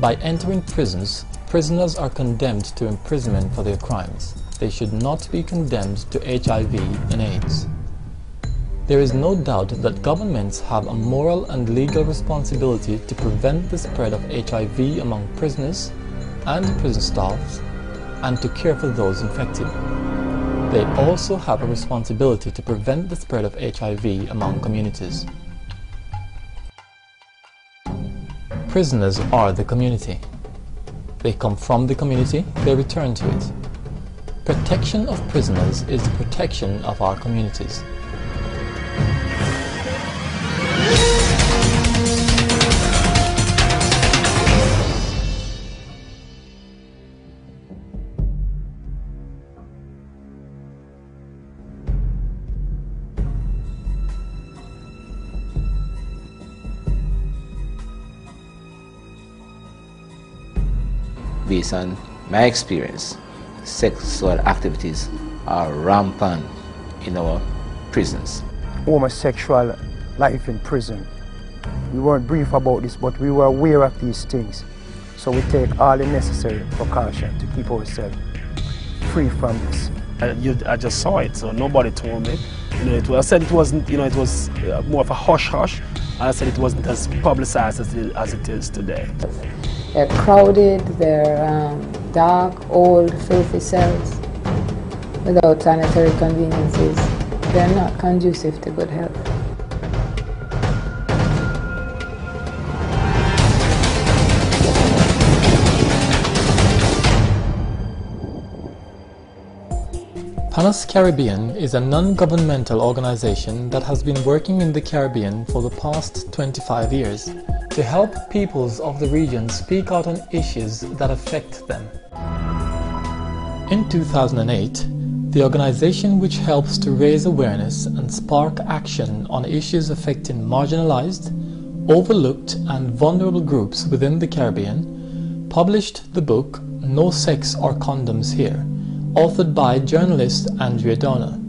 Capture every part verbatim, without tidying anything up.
By entering prisons, prisoners are condemned to imprisonment for their crimes. They should not be condemned to H I V and AIDS. There is no doubt that governments have a moral and legal responsibility to prevent the spread of H I V among prisoners and prison staff and to care for those infected. They also have a responsibility to prevent the spread of H I V among communities. Prisoners are the community. They come from the community, they return to it. Protection of prisoners is the protection of our communities. Based on my experience, sexual activities are rampant in our prisons. Homosexual life in prison. We weren't brief about this, but we were aware of these things. So we take all the necessary precautions to keep ourselves free from this. I, you, I just saw it, so nobody told me. You know, it was, I said it wasn't, you know, it was more of a hush-hush. I said it wasn't as publicized as it, as it is today. They're crowded, they're um, dark, old, filthy cells without sanitary conveniences. They're not conducive to good health. Panos Caribbean is a non-governmental organization that has been working in the Caribbean for the past twenty-five years. To help peoples of the region speak out on issues that affect them. In two thousand eight, the organization, which helps to raise awareness and spark action on issues affecting marginalized, overlooked and vulnerable groups within the Caribbean, published the book No Sex or Condoms Here, authored by journalist Andrea Donna.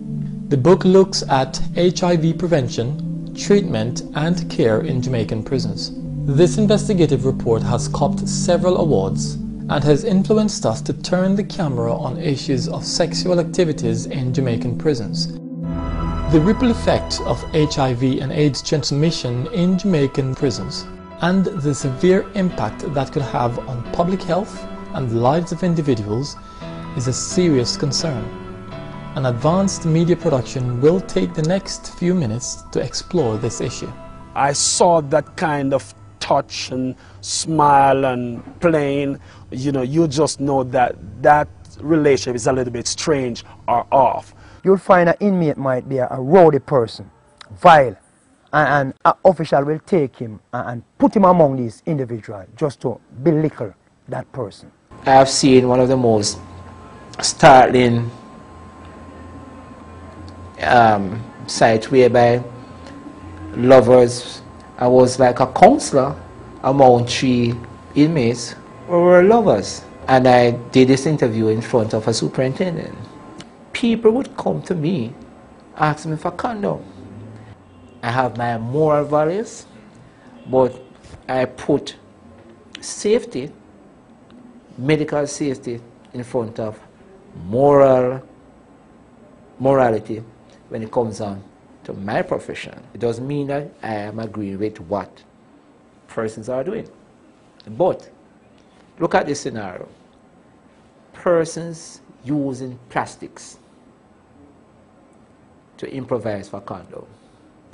The book looks at H I V prevention, treatment and care in Jamaican prisons. This investigative report has copped several awards and has influenced us to turn the camera on issues of sexual activities in Jamaican prisons. The ripple effect of H I V and AIDS transmission in Jamaican prisons and the severe impact that could have on public health and the lives of individuals is a serious concern. An Advanced Media Production will take the next few minutes to explore this issue. I saw that kind of touch and smile and playing, you know, you just know that that relationship is a little bit strange or off. You'll find an inmate might be a, a rowdy person, vile, and, and an official will take him and, and put him among these individuals just to belittle that person. I have seen one of the most startling um, sites whereby lovers. I was like a counselor among three inmates who were lovers. And I did this interview in front of a superintendent. People would come to me, ask me for condom. I have my moral values, but I put safety, medical safety, in front of moral morality when it comes on to my profession. It doesn't mean that I am agreeing with what persons are doing. But look at this scenario. Persons using plastics to improvise for condom.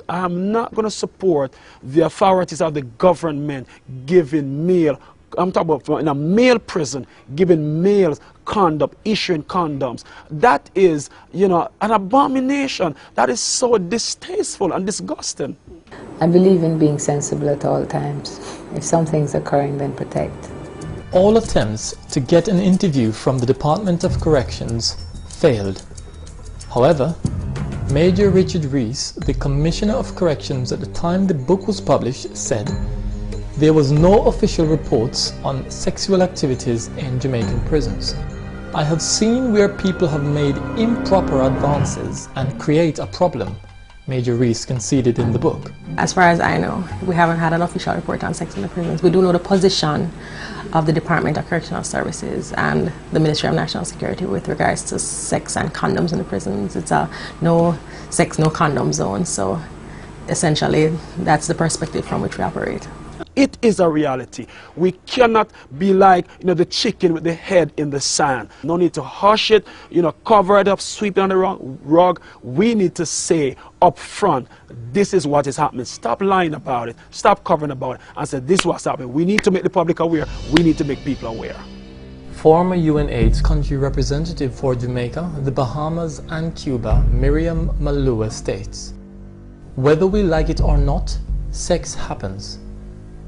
I'm not going to support the authorities of the government giving male, I'm talking about in a male prison, giving males condom, issuing condoms. That is, you know, an abomination. That is so distasteful and disgusting. I believe in being sensible at all times. If something's occurring, then protect. All attempts to get an interview from the Department of Corrections failed. However, Major Richard Reese, the Commissioner of Corrections at the time the book was published, said, "There was no official reports on sexual activities in Jamaican prisons. I have seen where people have made improper advances and create a problem. Major Reese conceded in the book. As far as I know, we haven't had an official report on sex in the prisons. We do know the position of the Department of Correctional Services and the Ministry of National Security with regards to sex and condoms in the prisons. It's a no sex, no condom zone, so essentially that's the perspective from which we operate. It is a reality. We cannot be like, you know, the chicken with the head in the sand. No need to hush it, you know, cover it up, sweep it on the rug. We need to say up front, this is what is happening. Stop lying about it. Stop covering about it. And say, this is what's happening. We need to make the public aware. We need to make people aware. Former UNAIDS country representative for Jamaica, the Bahamas, and Cuba, Miriam Malua states, whether we like it or not, sex happens.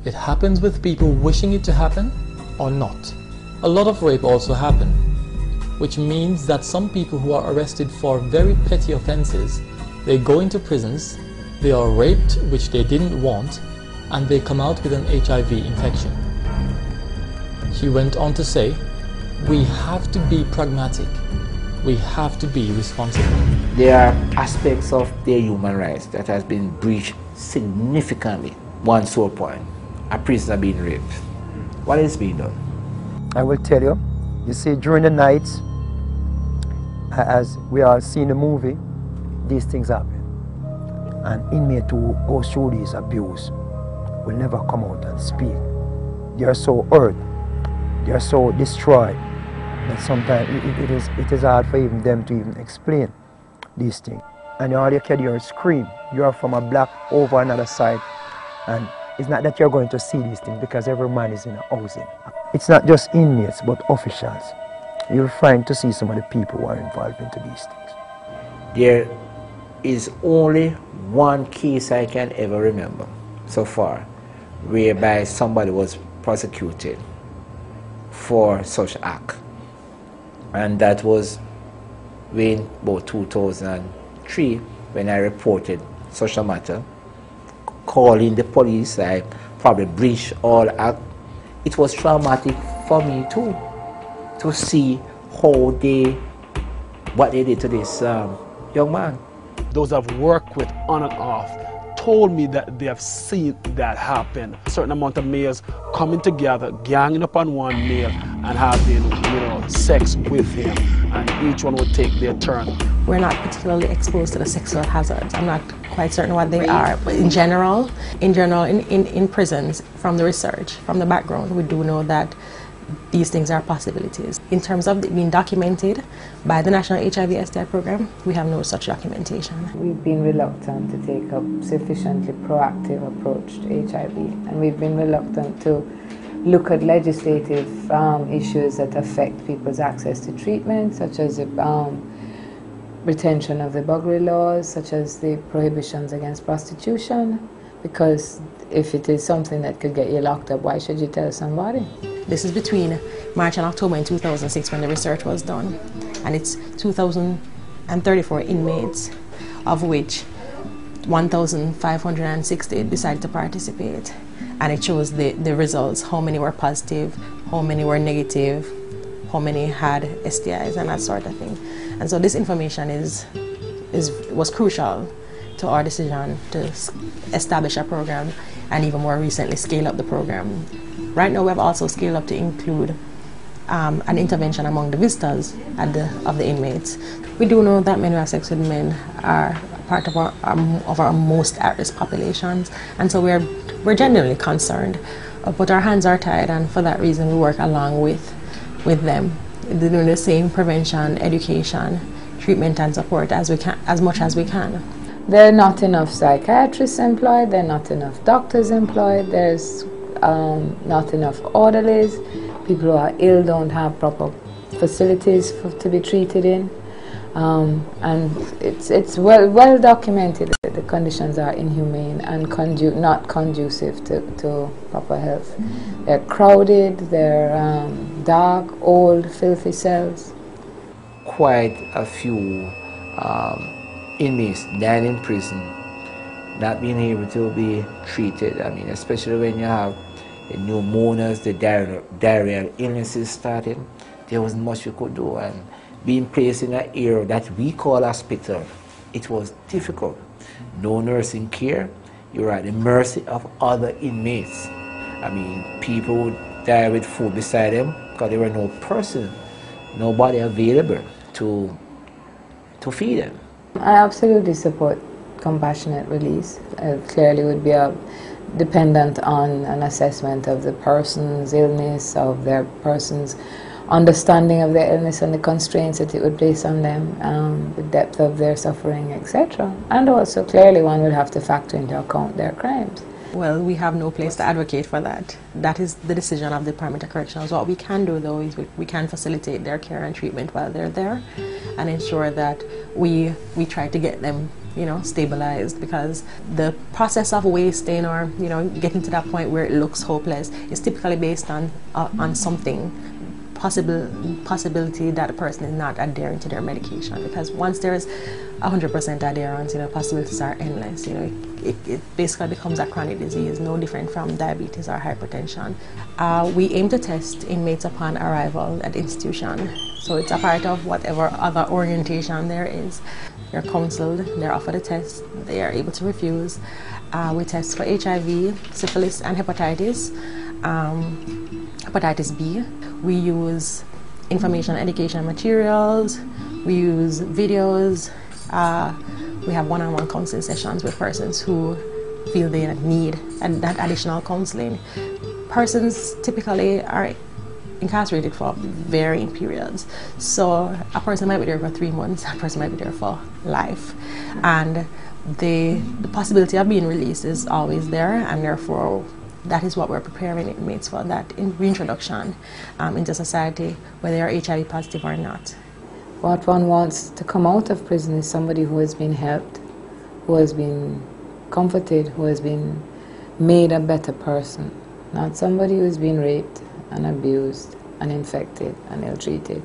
It happens with people wishing it to happen or not. A lot of rape also happens, which means that some people who are arrested for very petty offenses, they go into prisons, they are raped, which they didn't want, and they come out with an H I V infection. She went on to say, we have to be pragmatic. We have to be responsible. There are aspects of their human rights that has been breached significantly. One sore point. A prisoner being raped. What is being done? I will tell you. You see, during the nights, as we are seeing the movie, these things happen. An inmate who goes through these abuse will never come out and speak. They are so hurt. They are so destroyed that sometimes it, it, it is it is hard for even them to even explain these things. And all you can hear is scream. You are from a block over another side, and it's not that you're going to see these things because every man is in a housing. It's not just inmates, but officials. You'll find to see some of the people who are involved into these things. There is only one case I can ever remember so far, whereby somebody was prosecuted for such act. And that was in about two thousand three when I reported such a matter, calling the police. I probably breached all act. It was traumatic for me too, to see how they, what they did to this um, young man. Those I've worked with on and off told me that they have seen that happen. A certain amount of males coming together, ganging up on one male and having, you know, sex with him, and each one would take their turn. We're not particularly exposed to the sexual hazards. I'm not quite certain what they are, but in general, in general, in, in, in prisons, from the research, from the background, we do know that these things are possibilities. In terms of being documented by the National H I V S T I Program, we have no such documentation. We've been reluctant to take a sufficiently proactive approach to H I V, and we've been reluctant to look at legislative um, issues that affect people's access to treatment, such as the um, retention of the burglary laws, such as the prohibitions against prostitution, because if it is something that could get you locked up, why should you tell somebody? This is between March and October in two thousand six when the research was done, and it's two thousand thirty-four inmates, of which one thousand five hundred sixty decided to participate, and it shows the, the results, how many were positive, how many were negative, how many had S T Is and that sort of thing. And so this information is, is, was crucial to our decision to establish a program and even more recently scale up the program. Right now we have also scaled up to include um, an intervention among the visitors at the, of the inmates. We do know that men who have sex with men are part of our, um, of our most at-risk populations, and so we're, we're genuinely concerned, uh, but our hands are tied, and for that reason we work along with, with them. They're doing the same prevention, education, treatment and support as, we can, as much as we can. There are not enough psychiatrists employed, there are not enough doctors employed, there's um, not enough orderlies, people who are ill don't have proper facilities for, to be treated in, um, and it's, it's well, well documented that the conditions are inhumane and condu not conducive to, to proper health. Mm-hmm. They're crowded, they're um, dark, old, filthy cells. Quite a few um, inmates dying in prison, not being able to be treated. I mean, especially when you have the pneumonias, the diarrheal, diarrheal illnesses started, there wasn't much you could do. And being placed in an area that we call hospital, it was difficult. no nursing care, you're at the mercy of other inmates. I mean, people would die with food beside them because there were no person, nobody available to, to feed them. I absolutely support compassionate release. It clearly would be a, dependent on an assessment of the person's illness, of their person's understanding of their illness and the constraints that it would place on them, um, the depth of their suffering, et cetera. And also, clearly, one would have to factor into account their crimes. Well, we have no place to advocate for that. That is the decision of the Department of Corrections. What we can do, though, is we, we can facilitate their care and treatment while they're there and ensure that we, we try to get them, you know, stabilized, because the process of wasting or, you know, getting to that point where it looks hopeless is typically based on, uh, on something. Possible possibility that a person is not adhering to their medication, because once there is one hundred percent adherence, you know, possibilities are endless. You know, it, it basically becomes a chronic disease, no different from diabetes or hypertension. Uh, we aim to test inmates upon arrival at the institution, so it's a part of whatever other orientation there is. They're counseled, they're offered a test, they are able to refuse. Uh, we test for H I V, syphilis, and hepatitis. Um, hepatitis B. We use information education materials, we use videos, uh, we have one-on-one counseling sessions with persons who feel they need and that additional counseling. Persons typically are incarcerated for varying periods. So a person might be there for three months, a person might be there for life. And the, the possibility of being released is always there, and therefore that is what we're preparing inmates for, that in reintroduction um, into society, whether they are H I V positive or not. What one wants to come out of prison is somebody who has been helped, who has been comforted, who has been made a better person, not somebody who has been raped and abused and infected and ill-treated,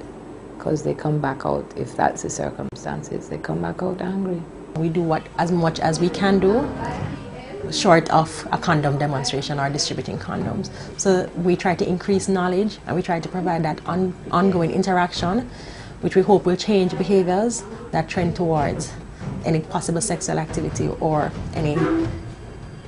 because they come back out, if that's the circumstances, they come back out angry. We do what as much as we can do, short of a condom demonstration or distributing condoms. So we try to increase knowledge, and we try to provide that on ongoing interaction, which we hope will change behaviors that trend towards any possible sexual activity or any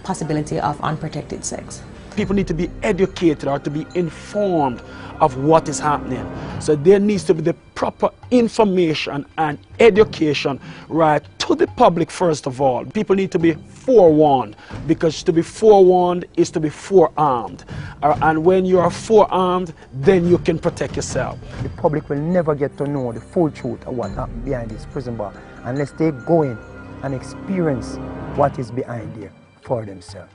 possibility of unprotected sex. People need to be educated or to be informed of what is happening. So there needs to be the proper information and education right to the public first of all. People need to be forewarned, because to be forewarned is to be forearmed. Uh, and when you are forearmed, then you can protect yourself. The public will never get to know the full truth of what happened behind this prison bar unless they go in and experience what is behind there for themselves.